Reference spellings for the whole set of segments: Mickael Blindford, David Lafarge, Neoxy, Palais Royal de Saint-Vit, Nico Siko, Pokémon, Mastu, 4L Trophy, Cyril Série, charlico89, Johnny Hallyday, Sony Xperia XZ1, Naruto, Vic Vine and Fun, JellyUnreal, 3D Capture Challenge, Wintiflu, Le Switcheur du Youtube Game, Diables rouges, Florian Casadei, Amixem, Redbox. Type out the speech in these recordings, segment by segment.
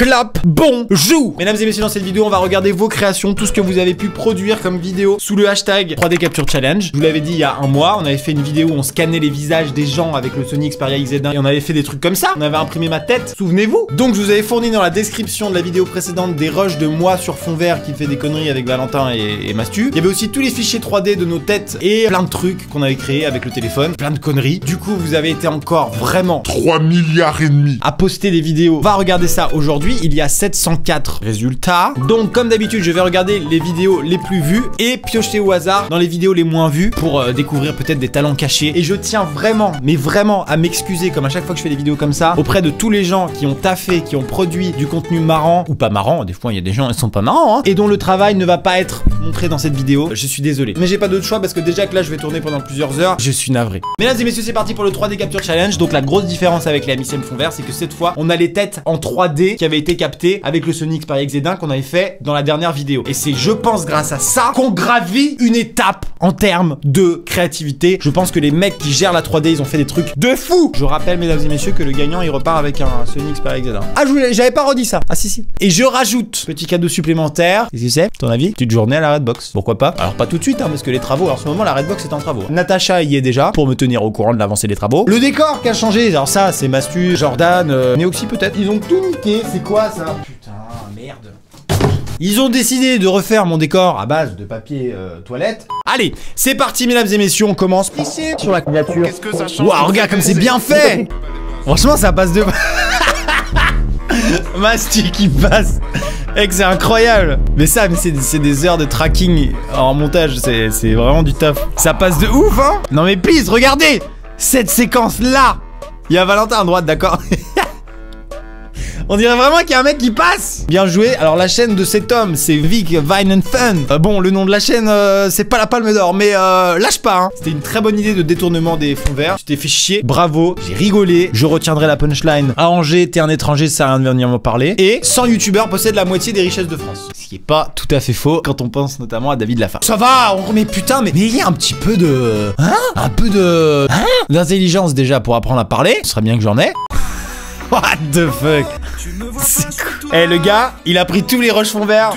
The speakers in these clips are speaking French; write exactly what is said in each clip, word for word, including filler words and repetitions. clap, bonjour. Mesdames et messieurs, dans cette vidéo, on va regarder vos créations, tout ce que vous avez pu produire comme vidéo sous le hashtag trois D Capture Challenge. Je vous l'avais dit il y a un mois, on avait fait une vidéo où on scannait les visages des gens avec le Sony Xperia X Z un et on avait fait des trucs comme ça. On avait imprimé ma tête, souvenez-vous. Donc je vous avais fourni dans la description de la vidéo précédente des rushs de moi sur fond vert qui fait des conneries avec Valentin et, et Mastu. Il y avait aussi tous les fichiers trois D de nos têtes et plein de trucs qu'on avait créés avec le téléphone, plein de conneries. Du coup, vous avez été encore vraiment trois milliards et demi à poster des vidéos. On va regarder ça aujourd'hui. Il y a sept cent quatre résultats. Donc comme d'habitude, je vais regarder les vidéos les plus vues et piocher au hasard dans les vidéos les moins vues pour euh, découvrir peut-être des talents cachés. Et je tiens vraiment, mais vraiment à m'excuser, comme à chaque fois que je fais des vidéos comme ça, auprès de tous les gens qui ont taffé, qui ont produit du contenu marrant ou pas marrant. Des fois, il y a des gens qui sont pas marrants hein, et dont le travail ne va pas être montré dans cette vidéo. Je suis désolé, mais j'ai pas d'autre choix parce que déjà que là, je vais tourner pendant plusieurs heures. Je suis navré. Mesdames et messieurs, c'est parti pour le trois D Capture Challenge. Donc la grosse différence avec les Amixem fond vert, c'est que cette fois, on a les têtes en trois D qui avaient été captées avec le Sony Xperia X Z un qu'on avait fait dans la dernière vidéo. Et c'est, je pense, grâce à ça qu'on gravit une étape en termes de créativité. Je pense que les mecs qui gèrent la trois D, ils ont fait des trucs de fou. Je rappelle, mesdames et messieurs, que le gagnant, il repart avec un Sony Xperia X Z un. Ah, j'avais pas redit ça. Ah si si. Et je rajoute petit cadeau supplémentaire. Qu'est-ce que c'est, ton avis? Petite journée à la Redbox. Pourquoi pas? Alors pas tout de suite, hein, parce que les travaux. Alors en ce moment, la Redbox est en travaux. Natacha y est déjà pour me tenir au courant de l'avancée des travaux. Le décor qui a changé. Alors ça, c'est Mastu, Jordan, euh, Neoxy peut-être. Ils ont tout niqué. C'est quoi ça? Putain, merde. Ils ont décidé de refaire mon décor à base de papier euh, toilette. Allez, c'est parti, mesdames et messieurs, on commence ici sur la couverture. Qu'est-ce que ça change? Waouh, regarde comme c'est bien fait. Franchement, ça passe de. Mastu qui passe. Mec, c'est incroyable. Mais ça, mais c'est des heures de tracking en montage. C'est vraiment du taf. Ça passe de ouf, hein. Non mais please, regardez cette séquence là. Il y a Valentin à droite, d'accord. On dirait vraiment qu'il y a un mec qui passe. Bien joué. Alors la chaîne de cet homme, c'est Vic Vine and Fun. Euh, bon, le nom de la chaîne, euh, c'est pas la Palme d'Or, mais euh, lâche pas. Hein. C'était une très bonne idée de détournement des fonds verts. Tu t'es fait chier. Bravo. J'ai rigolé. Je retiendrai la punchline. À Angers, t'es un étranger, ça sert à rien de venir m'en parler. Et cent youtubeurs possèdent la moitié des richesses de France. Ce qui est pas tout à fait faux quand on pense notamment à David Lafarge. Ça va. On remet putain, mais mais il y a un petit peu de, hein, un peu de, hein, d'intelligence déjà pour apprendre à parler. Ce serait bien que j'en ai. What the fuck? Eh hey, le gars, il a pris tous les roches fonds verts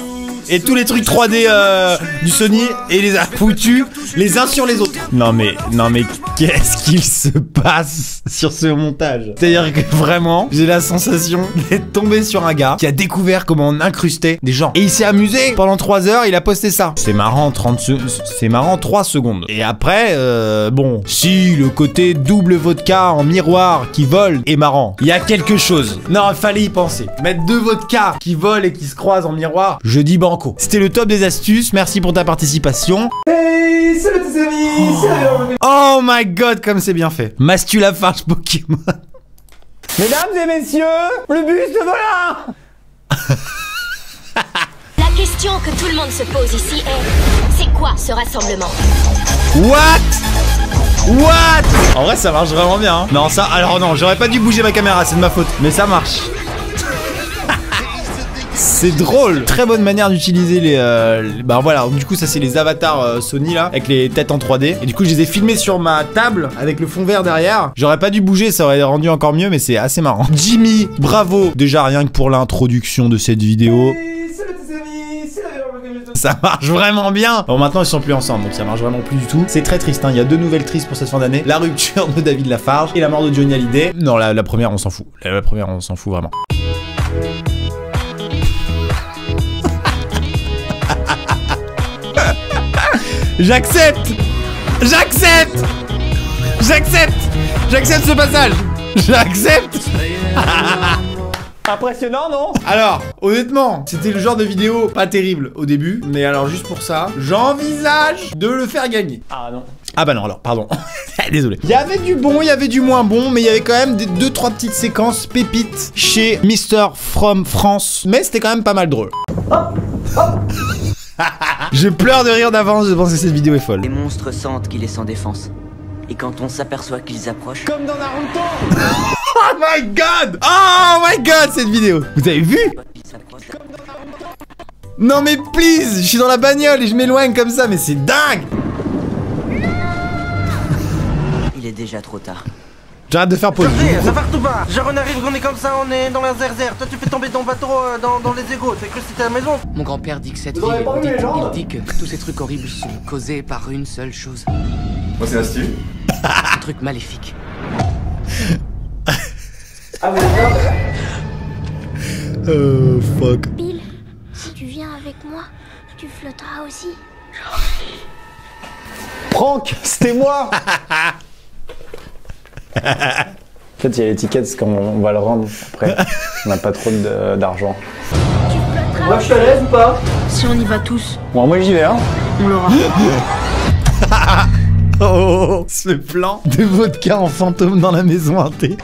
et tous les trucs trois D euh, du Sony et les a foutus les uns sur les autres. Non mais, non mais qu'est-ce qu'il se passe sur ce montage? C'est-à-dire que vraiment, j'ai la sensation d'être tombé sur un gars qui a découvert comment on incrustait des gens. Et il s'est amusé pendant trois heures, il a posté ça. C'est marrant, trente secondes, c'est marrant trois secondes. Et après, euh, bon, si le côté double vodka en miroir qui vole est marrant, il y a quelque chose. Non, il fallait y penser. Mettre deux vodkas qui volent et qui se croisent en miroir, je dis bon. C'était le top des astuces, merci pour ta participation. Hey, salut tes amis, salut. Oh my god, comme c'est bien fait. Mastu Lafarge Pokémon. Mesdames et messieurs, le bus de voilà. La question que tout le monde se pose ici est, c'est quoi ce rassemblement? What? What? En vrai ça marche vraiment bien hein. Non ça, alors non, j'aurais pas dû bouger ma caméra, c'est de ma faute. Mais ça marche. C'est drôle. Très bonne manière d'utiliser les, euh, les... Bah voilà, du coup ça c'est les avatars euh, Sony là, avec les têtes en trois D. Et du coup je les ai filmés sur ma table avec le fond vert derrière. J'aurais pas dû bouger, ça aurait rendu encore mieux, mais c'est assez marrant. Jimmy, bravo. Déjà rien que pour l'introduction de cette vidéo. Ça marche vraiment bien. Bon maintenant ils sont plus ensemble, donc ça marche vraiment plus du tout. C'est très triste hein, il y a deux nouvelles tristes pour cette fin d'année. La rupture de David Lafarge et la mort de Johnny Hallyday. Non la, la première on s'en fout, la, la première on s'en fout vraiment. J'accepte. J'accepte. J'accepte. J'accepte ce passage. J'accepte. Impressionnant, non? Alors, honnêtement, c'était le genre de vidéo pas terrible au début. Mais alors, juste pour ça, j'envisage de le faire gagner. Ah non. Ah bah non, alors, pardon. Désolé. Il y avait du bon, il y avait du moins bon, mais il y avait quand même des deux trois petites séquences pépites chez Mister From France. Mais c'était quand même pas mal drôle. Hop, hop. Je pleure de rire d'avance, je pense que cette vidéo est folle. Les monstres sentent qu'il est sans défense. Et quand on s'aperçoit qu'ils approchent... Comme dans Naruto. Oh my god. Oh my god cette vidéo. Vous avez vu? Comme dans Naruto. Non mais please. Je suis dans la bagnole et je m'éloigne comme ça. Mais c'est dingue. Il est déjà trop tard. J'arrête de faire pause. Ça part tout bas. Genre on arrive, on est comme ça, on est dans la zerzer. Toi tu fais tomber ton bateau euh, dans, dans les égouts. T'as cru que c'était à la maison. Mon grand-père dit que cette ville, il dit que tous ces trucs horribles sont causés par une seule chose. Moi c'est la Steve. Un truc maléfique. Ah mais d'accord. Euh fuck. Bill, si tu viens avec moi, tu flotteras aussi. Franck, c'était moi. En fait, il y a l'étiquette, c'est comme on va le rendre après. On n'a pas trop d'argent. Moi, je suis à l'aise ou pas? Si on y va tous. Bon, moi, j'y vais, hein. On l'aura. Oh, ce plan de vodka en fantôme dans la maison hantée.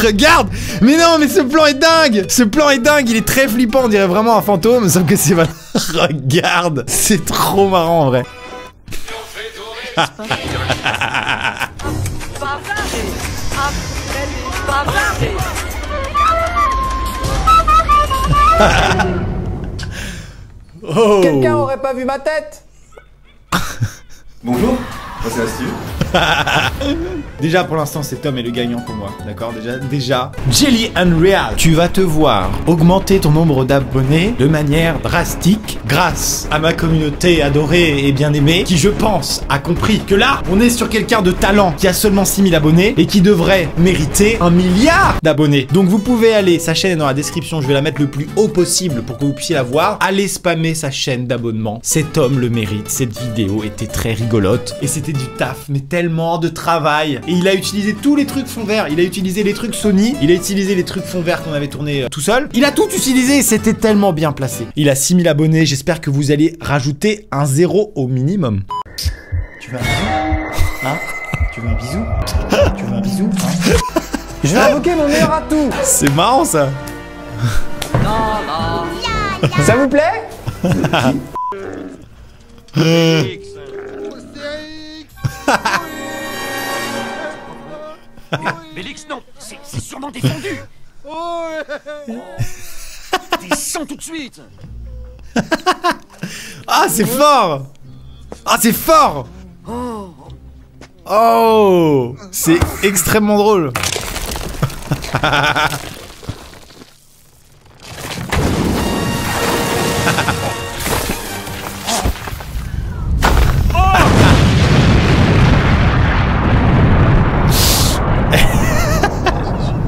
Regarde! Mais non, mais ce plan est dingue! Ce plan est dingue, il est très flippant, on dirait vraiment un fantôme, sauf que c'est... Regarde! C'est trop marrant, en vrai. Oh. Quelqu'un aurait pas vu ma tête? Bonjour, c'est Astu. Déjà pour l'instant c'est Tom est le gagnant pour moi, d'accord? Déjà, déjà. JellyUnreal, tu vas te voir augmenter ton nombre d'abonnés de manière drastique grâce à ma communauté adorée et bien aimée qui je pense a compris que là on est sur quelqu'un de talent qui a seulement six mille abonnés et qui devrait mériter un milliard d'abonnés. Donc vous pouvez aller, sa chaîne est dans la description, je vais la mettre le plus haut possible pour que vous puissiez la voir. Allez spammer sa chaîne d'abonnement, cet homme le mérite, cette vidéo était très rigolote. Et c'était du taf, mais tellement de travail. Et il a utilisé tous les trucs fond vert. Il a utilisé les trucs Sony. Il a utilisé les trucs fond vert qu'on avait tourné euh, tout seul. Il a tout utilisé. C'était tellement bien placé. Il a six mille abonnés. J'espère que vous allez rajouter un zéro au minimum. Tu veux un bisou? Hein? Tu veux un bisou? Tu veux un bisou? Hein? Je vais invoquer mon meilleur atout. C'est marrant ça. Non, non. Ça vous plaît? euh... Bélix, non, c'est sûrement défendu. Descends tout de suite. Ah, c'est fort. Ah, c'est fort. Oh, c'est extrêmement drôle.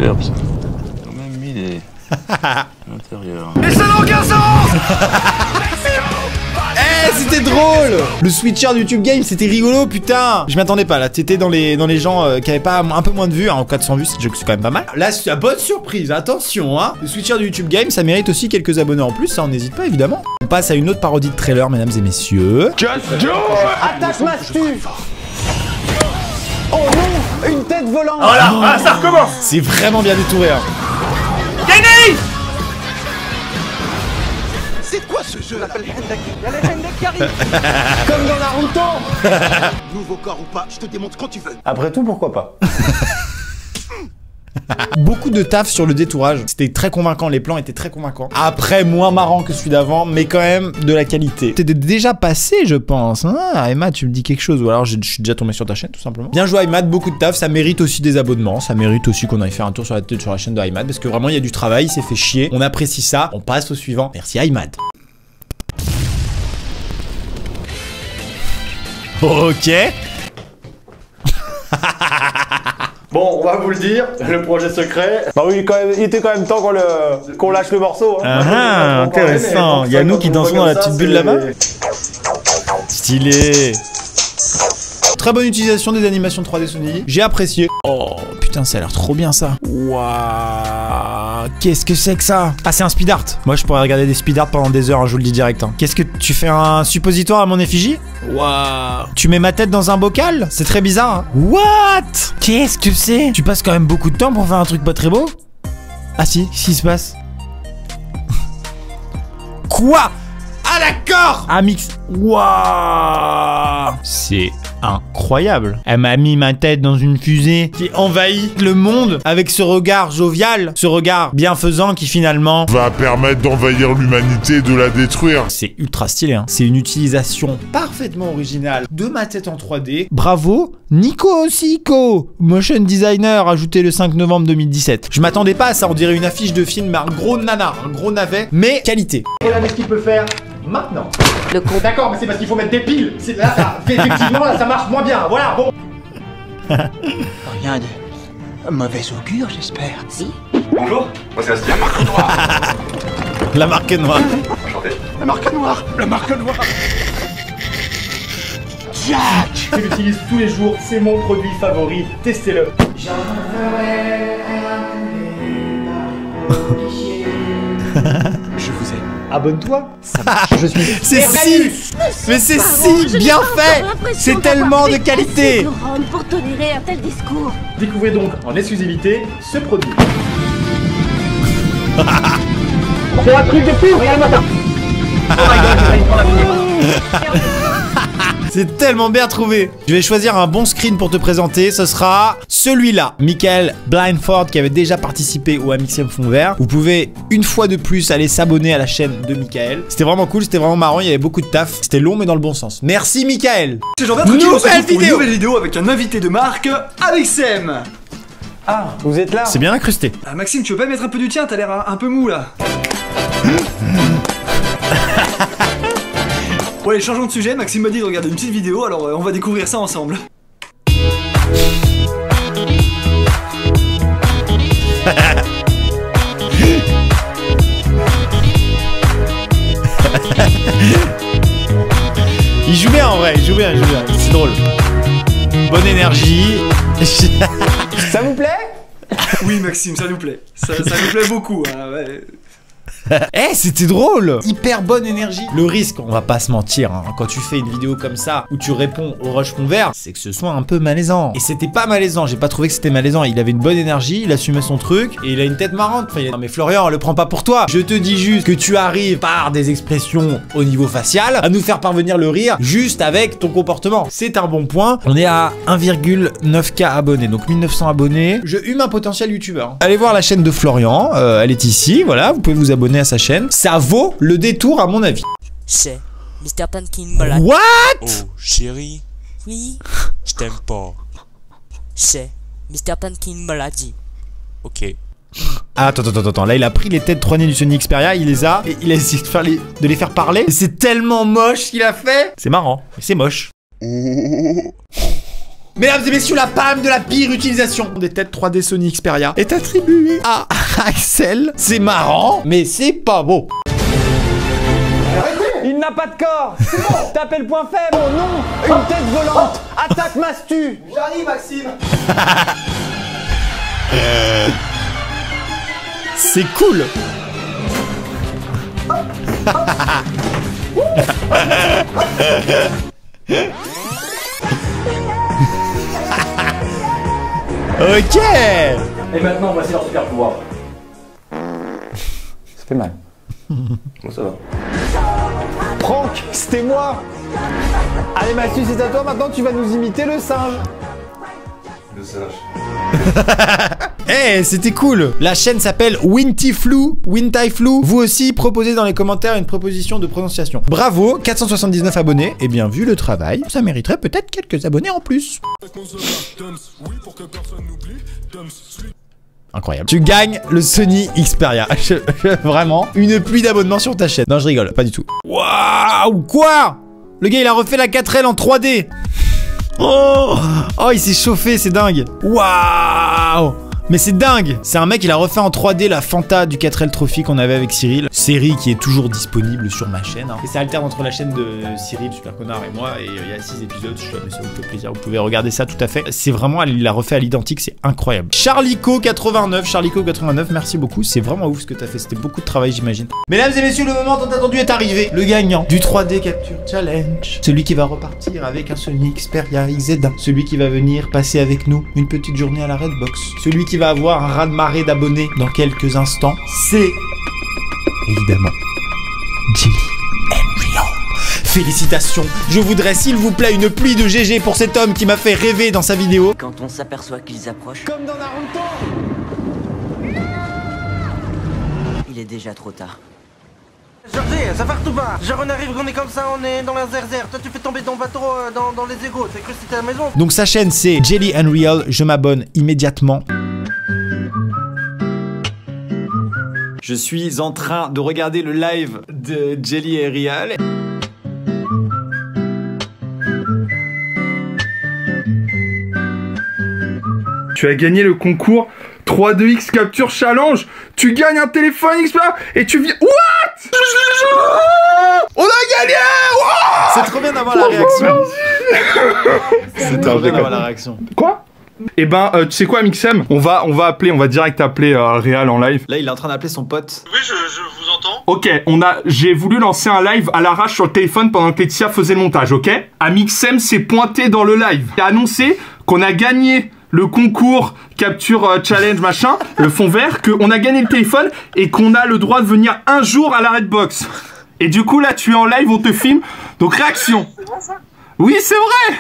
Ils ont même mis des... à l'intérieur. Et ça n'a aucun sens. Eh, hey, c'était drôle. Le switcher du YouTube Game, c'était rigolo, putain. Je m'attendais pas, là, t'étais dans les, dans les gens euh, qui avaient pas un peu moins de vues, hein. En quatre cents vues, c'est quand même pas mal. Là, c'est la bonne surprise, attention, hein. Le switcher du YouTube Game, ça mérite aussi quelques abonnés en plus, ça, on n'hésite pas, évidemment. On passe à une autre parodie de trailer, mesdames et messieurs. Just do it. Attaque ma stu. Oh non, une tête volante. Oh là, oh. Ah, ça recommence. C'est vraiment bien détouré. Hein. Kenny, c'est quoi ce jeu? Il y a les Hendek qui arrivent. Comme dans Naruto. Nouveau corps ou pas, je te démontre quand tu veux. Après tout, pourquoi pas. Beaucoup de taf sur le détourage. C'était très convaincant, les plans étaient très convaincants. Après, moins marrant que celui d'avant, mais quand même de la qualité. T'étais déjà passé, je pense. Ah, Emma, tu me dis quelque chose. Ou alors, je suis déjà tombé sur ta chaîne, tout simplement. Bien joué, Emma, beaucoup de taf. Ça mérite aussi des abonnements. Ça mérite aussi qu'on aille faire un tour sur la, sur la chaîne de Emma. Parce que vraiment, il y a du travail, il s'est fait chier. On apprécie ça. On passe au suivant. Merci, Emma. Ok. Bon, on va vous le dire, le projet secret. Bah oui, quand même, il était quand même temps qu'on le, qu'on lâche le morceau. Hein. Ah, intéressant. Il y a nous qui dansons dans la petite bulle là-bas. Stylé. Très bonne utilisation des animations trois D Sony. J'ai apprécié. Oh putain, ça a l'air trop bien ça. Waouh. Qu'est-ce que c'est que ça? Ah, c'est un speed art. Moi, je pourrais regarder des speed art pendant des heures, hein, je vous le dis direct. Hein. Qu'est-ce que tu fais, un suppositoire à mon effigie? Waouh. Tu mets ma tête dans un bocal? C'est très bizarre. Hein. What? Qu'est-ce que c'est? Tu passes quand même beaucoup de temps pour faire un truc pas très beau? Ah si, qu'est-ce qui se passe? Quoi? Ah d'accord. Amix. Waouh. C'est incroyable. Elle m'a mis ma tête dans une fusée qui envahit le monde avec ce regard jovial, ce regard bienfaisant qui finalement va permettre d'envahir l'humanité et de la détruire. C'est ultra stylé, hein. C'est une utilisation parfaitement originale de ma tête en trois D. Bravo Nico Siko, motion designer, ajouté le cinq novembre deux mille dix-sept. Je m'attendais pas à ça, on dirait une affiche de film, un gros nanar, un gros navet, mais qualité. Et là, qu'est-ce qu'il peut faire maintenant? Le con. D'accord, mais c'est parce qu'il faut mettre des piles. Là, ça, effectivement, là, ça marche moins bien. Voilà, bon. Rien de mauvais augure, j'espère. Si. Bonjour, moi c'est Bastien. La marque noire. La marque noire. Enchanté. La marque noire. La marque noire. Jack. Je l'utilise tous les jours. C'est mon produit favori. Testez-le. Je vous aime. Abonne-toi. Je suis. C'est si. Mais c'est si bien fait. C'est tellement de qualité. Pour tolérer un tel discours. Découvrez donc en exclusivité ce produit. C'est un truc de fou. Regarde-moi ça. C'est tellement bien trouvé. Je vais choisir un bon screen pour te présenter. Ce sera celui-là. Mickael Blindford qui avait déjà participé au Amixem Fond Vert. Vous pouvez une fois de plus aller s'abonner à la chaîne de Mickael. C'était vraiment cool, c'était vraiment marrant. Il y avait beaucoup de taf. C'était long mais dans le bon sens. Merci Mickael. C'est genre nouvelle vidéo. Nouvelle vidéo avec un invité de marque, Amixem. Ah, vous êtes là. C'est bien incrusté. Ah, Maxime, tu veux pas mettre un peu du tien? T'as l'air un, un peu mou là. Bon allez, changeons de sujet, Maxime m'a dit de regarder une petite vidéo, alors euh, on va découvrir ça ensemble. Il joue bien en vrai, il joue bien, il joue bien, c'est drôle. Bonne énergie. Ça vous plaît? Oui Maxime, ça nous plaît. Ça, ça nous plaît beaucoup, hein, ouais. Eh, hey, c'était drôle. Hyper bonne énergie. Le risque, on va pas se mentir, hein, quand tu fais une vidéo comme ça où tu réponds au rush Fond Vert, c'est que ce soit un peu malaisant. Et c'était pas malaisant, j'ai pas trouvé que c'était malaisant. Il avait une bonne énergie, il assumait son truc et il a une tête marrante. Enfin, il a... Non mais Florian, le prend pas pour toi. Je te dis juste que tu arrives par des expressions au niveau facial à nous faire parvenir le rire juste avec ton comportement. C'est un bon point. On est à un virgule neuf K abonnés, donc mille neuf cents abonnés. Je hume un potentiel youtubeur. Allez voir la chaîne de Florian, euh, elle est ici, voilà, vous pouvez vous abonner à sa chaîne, ça vaut le détour à mon avis. C'est mister Pumpkin Balade. What? Oh chérie. Oui. Je t'aime pas. C'est mister Pumpkin Maladie. Ok. Ah, attends, attends, attends, là il a pris les têtes trois D du Sony Xperia, il les a, et il a essayé de, faire les... de les faire parler. C'est tellement moche ce qu'il a fait. C'est marrant, mais c'est moche. Oh. Mesdames et messieurs, la palme de la pire utilisation des têtes trois D Sony Xperia est attribuée à Axel. C'est marrant, mais c'est pas beau. Il n'a pas de corps. C'est bon. Tapez le point faible. Oh non. Une tête volante. Attaque Mastu. J'arrive, Maxime. euh... C'est cool. Ok. Et maintenant voici leur super pouvoir. Ça fait mal. Bon ça va. Franck, c'était moi. Allez Mathieu, c'est à toi, maintenant tu vas nous imiter le singe. Le singe. Eh, hey, c'était cool. La chaîne s'appelle Wintiflu, Wintiflu. Vous aussi, proposez dans les commentaires une proposition de prononciation. Bravo, quatre cent soixante-dix-neuf abonnés. Et bien vu le travail, ça mériterait peut-être quelques abonnés en plus. Incroyable. Tu gagnes le Sony Xperia. Je, je, vraiment, une pluie d'abonnements sur ta chaîne. Non, je rigole, pas du tout. Waouh, quoi? Le gars, il a refait la quatre L en trois D. Oh, oh, il s'est chauffé, c'est dingue. Waouh. Mais c'est dingue. C'est un mec, il a refait en trois D la Fanta du quatre L Trophy qu'on avait avec Cyril. Série qui est toujours disponible sur ma chaîne. Hein. Et ça alterne entre la chaîne de Cyril, super connard, et moi. Et il y a six épisodes, mais ça vous fait plaisir. Vous pouvez regarder ça tout à fait. C'est vraiment, il l'a refait à l'identique, c'est incroyable. charlico quatre-vingt-neuf, charlico quatre-vingt-neuf, merci beaucoup. C'est vraiment ouf ce que t'as fait. C'était beaucoup de travail, j'imagine. Mesdames et messieurs, le moment tant attendu est arrivé. Le gagnant du trois D Capture Challenge. Celui qui va repartir avec un Sony Xperia X Z un. Celui qui va venir passer avec nous une petite journée à la Redbox. Celui qui va avoir un raz-de-marée d'abonnés dans quelques instants, c'est évidemment JellyUnreal. Félicitations. Je voudrais s'il vous plaît une pluie de G G pour cet homme qui m'a fait rêver dans sa vidéo. Quand on s'aperçoit qu'ils approchent, comme dans Naruto, il est déjà trop tard. Georgie, ça part tout bas. Genre on arrive, on est comme ça, on est dans la zerzer. Toi tu fais tomber ton bateau euh, dans, dans les égouts. T'as cru que c'était à la maison. Donc sa chaîne c'est JellyUnreal, je m'abonne immédiatement. Je suis en train de regarder le live de JellyUnreal. Tu as gagné le concours trois D X Capture Challenge. Tu gagnes un téléphone Xperia et tu viens... What? On a gagné! Wow, c'est trop bien d'avoir la réaction. C'est trop bien d'avoir la réaction. Quoi? Eh ben, euh, tu sais quoi, Amixem, on va, on va appeler, on va direct appeler euh, Réal en live. Là, il est en train d'appeler son pote. Oui, je, je vous entends. Ok, on a, j'ai voulu lancer un live à l'arrache sur le téléphone pendant que Laetitia faisait le montage, ok? Amixem s'est pointé dans le live. Il a annoncé qu'on a gagné le concours capture euh, challenge machin, le fond vert, qu'on a gagné le téléphone et qu'on a le droit de venir un jour à la Redbox. Et du coup, là, tu es en live, on te filme. Donc, réaction. C'est vrai ça? Oui, c'est vrai.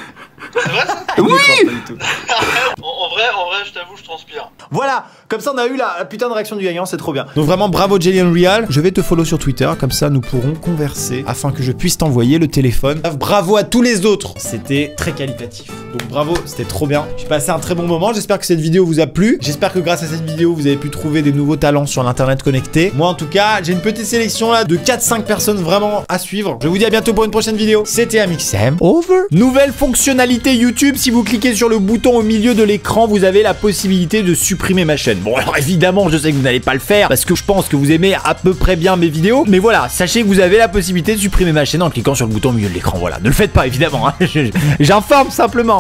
C'est vrai ça? Oui. en, vrai, en vrai, je t'avoue, je transpire. Voilà, comme ça on a eu la, la putain de réaction du gagnant, c'est trop bien. Donc vraiment bravo JellyUnreal, je vais te follow sur Twitter, comme ça nous pourrons converser afin que je puisse t'envoyer le téléphone. Bravo à tous les autres, c'était très qualitatif. Donc bravo, c'était trop bien. J'ai passé un très bon moment, j'espère que cette vidéo vous a plu. J'espère que grâce à cette vidéo, vous avez pu trouver des nouveaux talents sur l'internet connecté. Moi en tout cas, j'ai une petite sélection là de quatre cinq personnes vraiment à suivre. Je vous dis à bientôt pour une prochaine vidéo. C'était Amixem, over. Nouvelle fonctionnalité YouTube, si vous cliquez sur le bouton au milieu de l'écran, vous avez la possibilité de supprimer ma chaîne. Bon alors évidemment, je sais que vous n'allez pas le faire parce que je pense que vous aimez à peu près bien mes vidéos, mais voilà, sachez que vous avez la possibilité de supprimer ma chaîne en cliquant sur le bouton au milieu de l'écran, voilà. Ne le faites pas évidemment, hein. J'informe simplement.